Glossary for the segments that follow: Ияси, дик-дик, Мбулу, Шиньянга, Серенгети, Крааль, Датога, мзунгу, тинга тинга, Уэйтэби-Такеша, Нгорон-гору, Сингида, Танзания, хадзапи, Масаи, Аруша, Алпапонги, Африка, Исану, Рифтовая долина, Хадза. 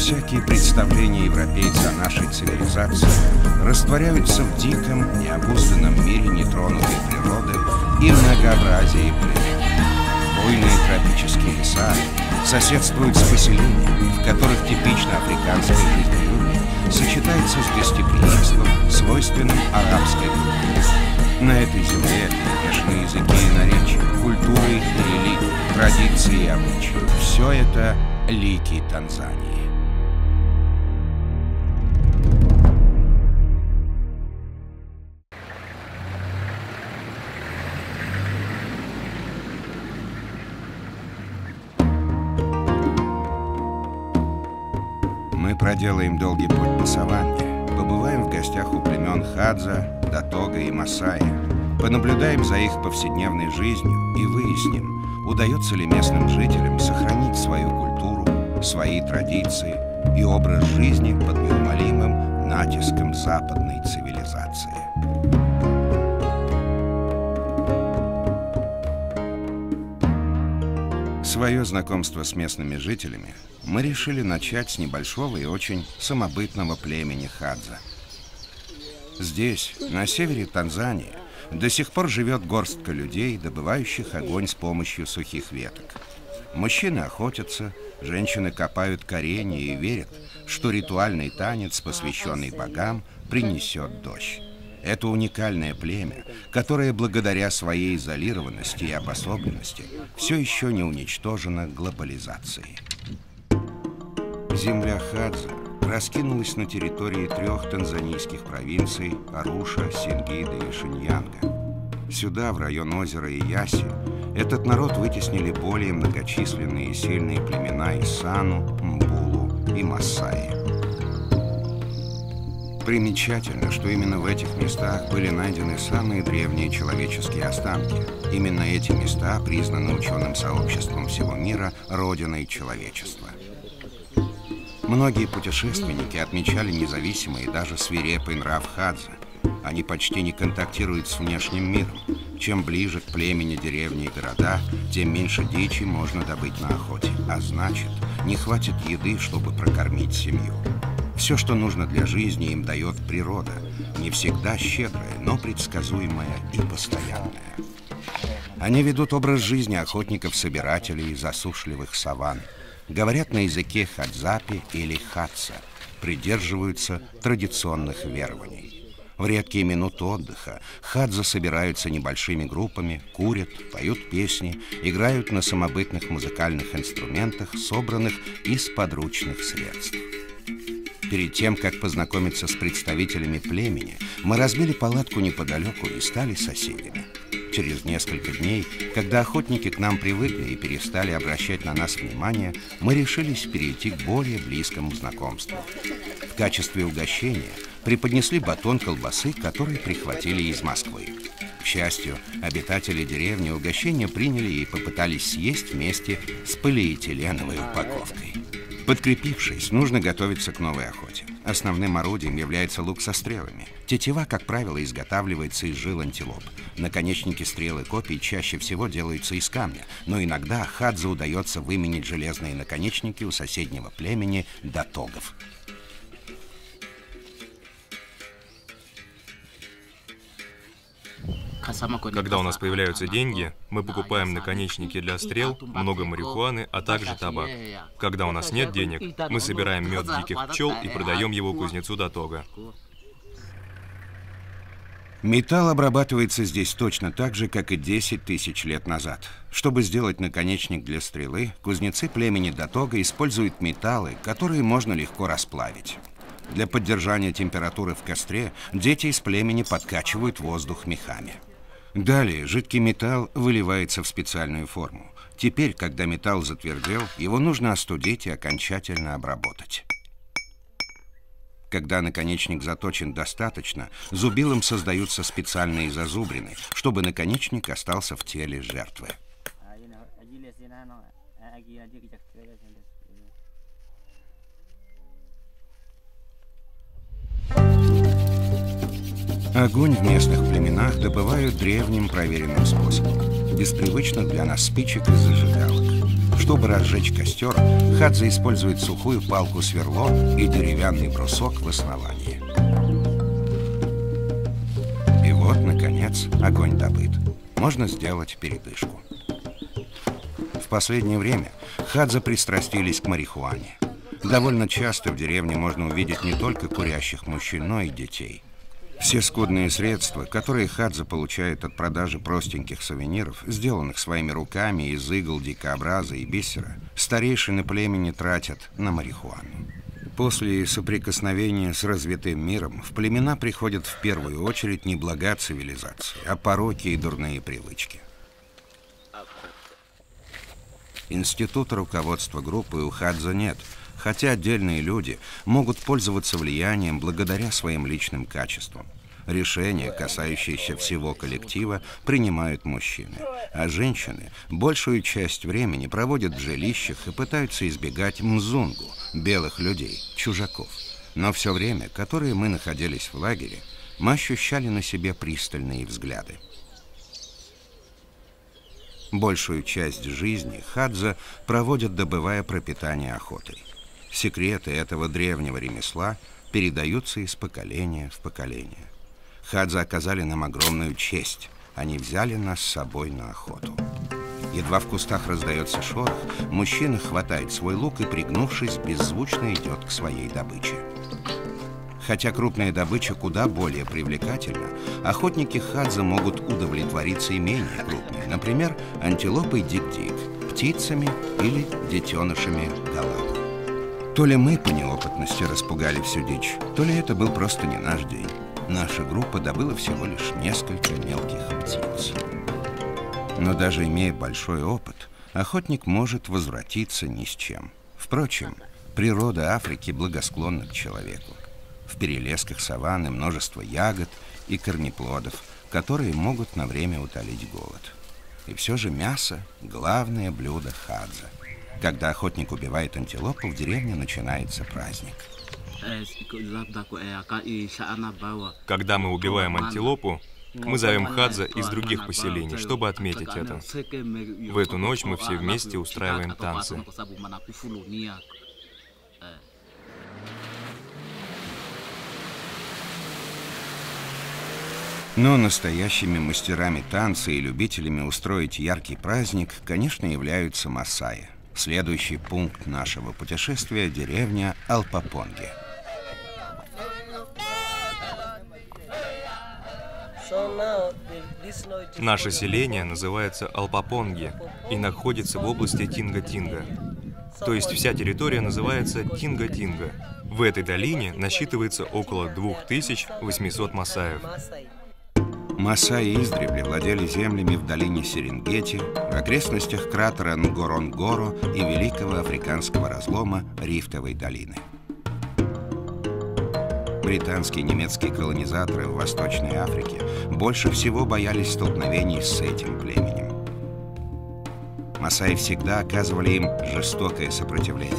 всякие представления европейца о нашей цивилизации растворяются в диком, необузданном мире нетронутой природы и многообразии племен. Буйные тропические леса соседствуют с поселениями, в которых типично африканская жизнь юга сочетается с гостеприимством, свойственным арабской культуре. На этой земле смешаны языки и наречия, культуры и религии, традиции и обычаи. Все это лики Танзании. Мы проделаем долгий путь по саванне, побываем в гостях у племен Хадза, Датога и Масаи, понаблюдаем за их повседневной жизнью и выясним, удается ли местным жителям сохранить свою культуру, свои традиции и образ жизни под неумолимым натиском западной цивилизации. Свое знакомство с местными жителями мы решили начать с небольшого и очень самобытного племени Хадза. Здесь, на севере Танзании, до сих пор живет горстка людей, добывающих огонь с помощью сухих веток. Мужчины охотятся, женщины копают коренья и верят, что ритуальный танец, посвященный богам, принесет дождь. Это уникальное племя, которое благодаря своей изолированности и обособленности все еще не уничтожено глобализацией. Земля Хадза раскинулась на территории 3 танзанийских провинций Аруша, Сингида и Шиньянга. Сюда, в район озера Ияси, этот народ вытеснили более многочисленные и сильные племена Исану, Мбулу и Масаи. Примечательно, что именно в этих местах были найдены самые древние человеческие останки. Именно эти места признаны ученым сообществом всего мира родиной человечества. Многие путешественники отмечали независимый и даже свирепый нрав Хадза. Они почти не контактируют с внешним миром. Чем ближе к племени деревни и города, тем меньше дичи можно добыть на охоте. А значит, не хватит еды, чтобы прокормить семью. Все, что нужно для жизни, им дает природа. Не всегда щедрая, но предсказуемая и постоянная. Они ведут образ жизни охотников-собирателей из засушливых саванн. Говорят на языке хадзапи или хадса. Придерживаются традиционных верований. В редкие минуты отдыха хадза собираются небольшими группами, курят, поют песни, играют на самобытных музыкальных инструментах, собранных из подручных средств. Перед тем, как познакомиться с представителями племени, мы разбили палатку неподалеку и стали соседями. Через несколько дней, когда охотники к нам привыкли и перестали обращать на нас внимание, мы решились перейти к более близкому знакомству. В качестве угощения преподнесли батон колбасы, который прихватили из Москвы. К счастью, обитатели деревни угощение приняли и попытались съесть вместе с полиэтиленовой упаковкой. Подкрепившись, нужно готовиться к новой охоте. Основным орудием является лук со стрелами. Тетива, как правило, изготавливается из жил антилоп. Наконечники стрел и копий чаще всего делаются из камня, но иногда хадзе удается выменить железные наконечники у соседнего племени датогов. Когда у нас появляются деньги, мы покупаем наконечники для стрел, много марихуаны, а также табак. Когда у нас нет денег, мы собираем мед диких пчел и продаем его кузнецу датога. Металл обрабатывается здесь точно так же, как и 10 тысяч лет назад. Чтобы сделать наконечник для стрелы, кузнецы племени датога используют металлы, которые можно легко расплавить. Для поддержания температуры в костре дети из племени подкачивают воздух мехами. Далее жидкий металл выливается в специальную форму. Теперь, когда металл затвердел, его нужно остудить и окончательно обработать. Когда наконечник заточен достаточно, зубилом создаются специальные зазубрины, чтобы наконечник остался в теле жертвы. Огонь в местных племенах добывают древним проверенным способом, без привычных для нас спичек и зажигалок. Чтобы разжечь костер, Хадза использует сухую палку-сверло и деревянный брусок в основании. И вот, наконец, огонь добыт. Можно сделать передышку. В последнее время Хадза пристрастились к марихуане. Довольно часто в деревне можно увидеть не только курящих мужчин, но и детей. Все скудные средства, которые Хадза получает от продажи простеньких сувениров, сделанных своими руками из игл, дикобраза и бисера, старейшины племени тратят на марихуану. После соприкосновения с развитым миром в племена приходят в первую очередь не блага цивилизации, а пороки и дурные привычки. Института руководства группы у Хадза нет, хотя отдельные люди могут пользоваться влиянием благодаря своим личным качествам. Решения, касающиеся всего коллектива, принимают мужчины, а женщины большую часть времени проводят в жилищах и пытаются избегать мзунгу, белых людей, чужаков. Но все время, которое мы находились в лагере, мы ощущали на себе пристальные взгляды. Большую часть жизни Хадза проводят, добывая пропитание охотой. Секреты этого древнего ремесла передаются из поколения в поколение. Хадза оказали нам огромную честь. Они взяли нас с собой на охоту. Едва в кустах раздается шорох, мужчина хватает свой лук и, пригнувшись, беззвучно идет к своей добыче. Хотя крупная добыча куда более привлекательна, охотники Хадза могут удовлетвориться и менее крупной, например, антилопой дик-дик, птицами или детенышами галапа. То ли мы по неопытности распугали всю дичь, то ли это был просто не наш день. Наша группа добыла всего лишь несколько мелких птиц. Но даже имея большой опыт, охотник может возвратиться ни с чем. Впрочем, природа Африки благосклонна к человеку. В перелесках саванны множество ягод и корнеплодов, которые могут на время утолить голод. И все же мясо – главное блюдо Хадза. Когда охотник убивает антилопу, в деревне начинается праздник. Когда мы убиваем антилопу, мы зовем Хадза из других поселений, чтобы отметить это. В эту ночь мы все вместе устраиваем танцы. Но настоящими мастерами танца и любителями устроить яркий праздник, конечно, являются масаи. Следующий пункт нашего путешествия – деревня Алпапонги. Наше селение называется Алпапонги и находится в области Тинга Тинга. То есть вся территория называется Тинга Тинга. В этой долине насчитывается около 2800 масаев. Масаи издревле владели землями в долине Серенгети, в окрестностях кратера Нгорон-гору и великого африканского разлома Рифтовой долины. Британские и немецкие колонизаторы в Восточной Африке больше всего боялись столкновений с этим племенем. Масаи всегда оказывали им жестокое сопротивление.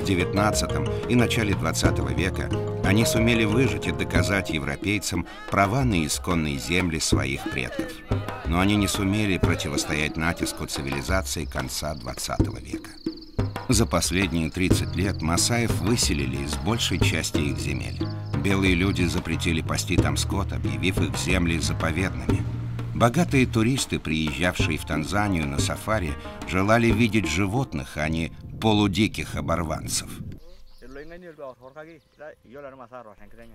В 19 и начале 20 века они сумели выжить и доказать европейцам права на исконные земли своих предков. Но они не сумели противостоять натиску цивилизации конца 20 века. За последние 30 лет масаев выселили из большей части их земель. Белые люди запретили пасти там скот, объявив их земли заповедными. Богатые туристы, приезжавшие в Танзанию на сафари, желали видеть животных, а не полудиких оборванцев.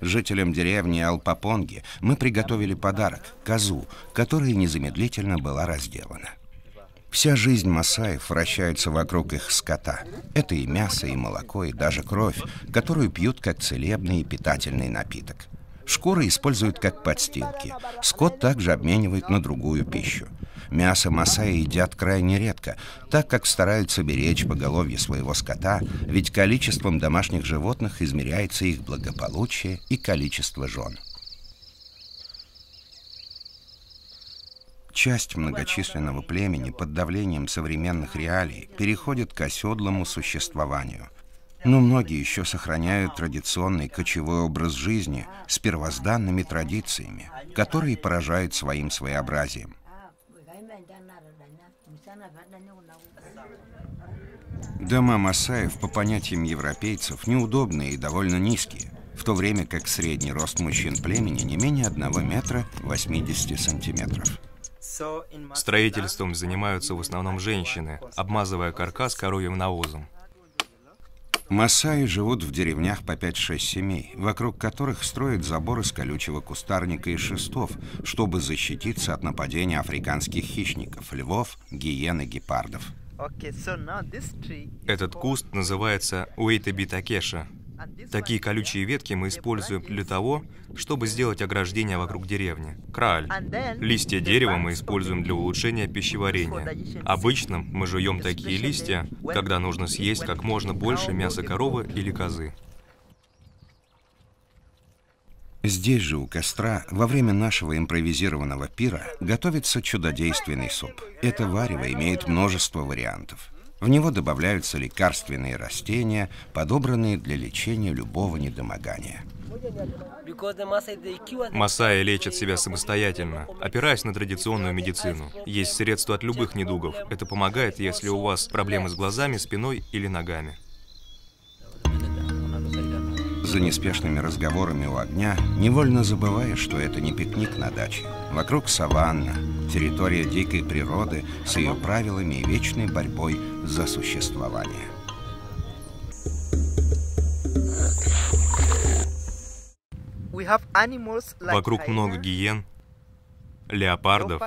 Жителям деревни Алпапонги мы приготовили подарок – козу, которая незамедлительно была разделана. Вся жизнь масаев вращается вокруг их скота. Это и мясо, и молоко, и даже кровь, которую пьют как целебный и питательный напиток. Шкуры используют как подстилки. Скот также обменивает на другую пищу. Мясо масаи едят крайне редко, так как стараются беречь поголовье своего скота, ведь количеством домашних животных измеряется их благополучие и количество жен. Часть многочисленного племени под давлением современных реалий переходит к оседлому существованию. Но многие еще сохраняют традиционный кочевой образ жизни с первозданными традициями, которые поражают своим своеобразием. Дома масаев, по понятиям европейцев, неудобные и довольно низкие, в то время как средний рост мужчин племени не менее 1 метра 80 сантиметров. Строительством занимаются в основном женщины, обмазывая каркас коровьим навозом. Масаи живут в деревнях по 5-6 семей, вокруг которых строят забор из колючего кустарника и шестов, чтобы защититься от нападения африканских хищников, львов, гиен и гепардов. Этот куст называется Уэйтэби-Такеша. Такие колючие ветки мы используем для того, чтобы сделать ограждение вокруг деревни. Крааль. Листья дерева мы используем для улучшения пищеварения. Обычно мы жуем такие листья, когда нужно съесть как можно больше мяса коровы или козы. Здесь же у костра во время нашего импровизированного пира готовится чудодейственный суп. Это варево имеет множество вариантов. В него добавляются лекарственные растения, подобранные для лечения любого недомогания. Масаи лечат себя самостоятельно, опираясь на традиционную медицину. Есть средства от любых недугов. Это помогает, если у вас проблемы с глазами, спиной или ногами. За неспешными разговорами у огня невольно забываешь, что это не пикник на даче. Вокруг саванна, территория дикой природы с ее правилами и вечной борьбой за существование. Вокруг много гиен, леопардов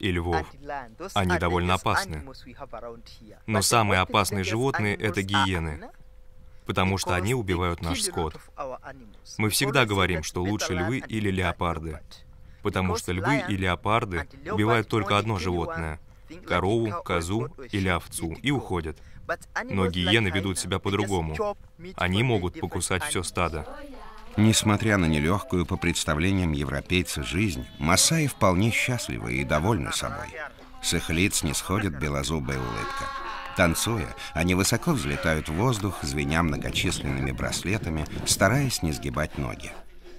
и львов. Они довольно опасны. Но самые опасные животные – это гиены, потому что они убивают наш скот. Мы всегда говорим, что лучше львы или леопарды, потому что львы и леопарды убивают только одно животное – корову, козу или овцу, и уходят. Но гиены ведут себя по-другому. Они могут покусать все стадо. Несмотря на нелегкую по представлениям европейца жизнь, масаи вполне счастливы и довольны собой. С их лиц не сходит белозубая улыбка. Танцуя, они высоко взлетают в воздух, звеня многочисленными браслетами, стараясь не сгибать ноги.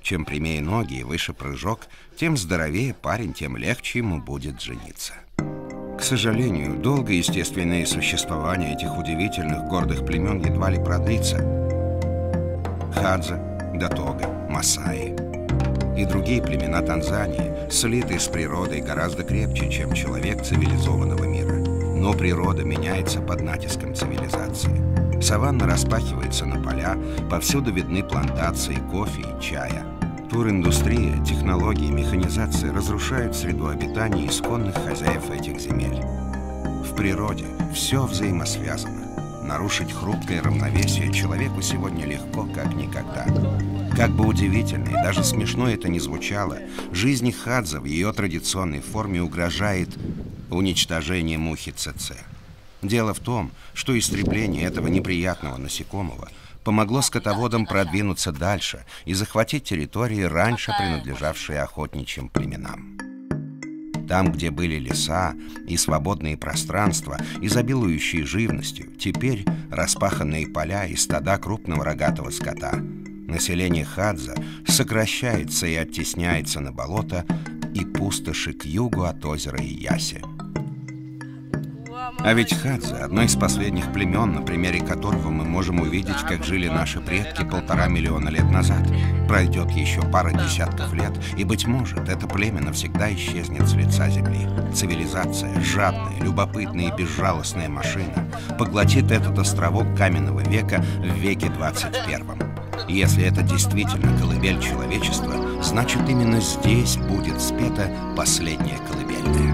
Чем прямее ноги и выше прыжок, тем здоровее парень, тем легче ему будет жениться. К сожалению, долго естественное существование этих удивительных гордых племен едва ли продлится. Хадза, Датога, Масаи и другие племена Танзании слиты с природой гораздо крепче, чем человек цивилизованного мира. Но природа меняется под натиском цивилизации. Саванна распахивается на поля, повсюду видны плантации кофе и чая. Туриндустрия, технологии, механизация разрушают среду обитания исконных хозяев этих земель. В природе все взаимосвязано. Нарушить хрупкое равновесие человеку сегодня легко, как никогда. Как бы удивительно и даже смешно это ни звучало, жизни хадза в ее традиционной форме угрожает уничтожение мухи ЦЦ. Дело в том, что истребление этого неприятного насекомого помогло скотоводам продвинуться дальше и захватить территории, раньше принадлежавшие охотничьим племенам. Там, где были леса и свободные пространства, изобилующие живностью, теперь распаханные поля и стада крупного рогатого скота. Население хадза сокращается и оттесняется на болото и пустоши к югу от озера Ияси. А ведь хадза – одно из последних племен, на примере которого мы можем увидеть, как жили наши предки 1,5 миллиона лет назад. Пройдет еще пара десятков лет, и, быть может, это племя навсегда исчезнет с лица земли. Цивилизация, жадная, любопытная и безжалостная машина, поглотит этот островок каменного века в веке 21-м. Если это действительно колыбель человечества, значит, именно здесь будет спета последняя колыбельная.